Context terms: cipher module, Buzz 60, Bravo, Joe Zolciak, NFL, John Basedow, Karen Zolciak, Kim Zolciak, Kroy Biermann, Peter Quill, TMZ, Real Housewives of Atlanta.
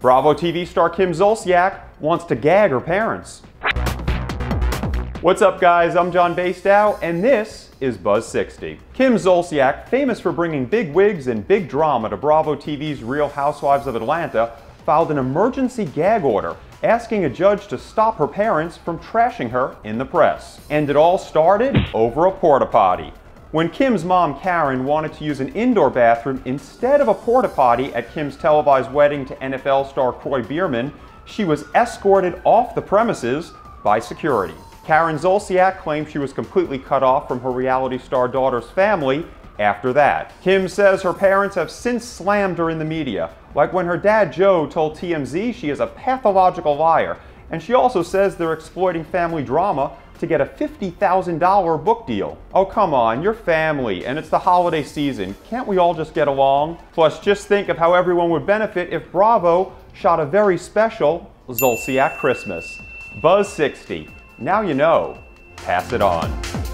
Bravo TV star Kim Zolciak wants to gag her parents. What's up, guys? I'm John Basedow, and this is Buzz 60. Kim Zolciak, famous for bringing big wigs and big drama to Bravo TV's Real Housewives of Atlanta, filed an emergency gag order asking a judge to stop her parents from trashing her in the press. And it all started over a porta potty. When Kim's mom, Karen, wanted to use an indoor bathroom instead of a porta potty at Kim's televised wedding to NFL star Kroy Biermann, she was escorted off the premises by security. Karen Zolciak claimed she was completely cut off from her reality star daughter's family after that. Kim says her parents have since slammed her in the media, like when her dad Joe told TMZ she is a pathological liar, and she also says they're exploiting family drama to get a $50,000 book deal. Oh, come on, you're family, and it's the holiday season. Can't we all just get along? Plus, just think of how everyone would benefit if Bravo shot a very special Zolciak Christmas. Buzz 60. Now you know. Pass it on.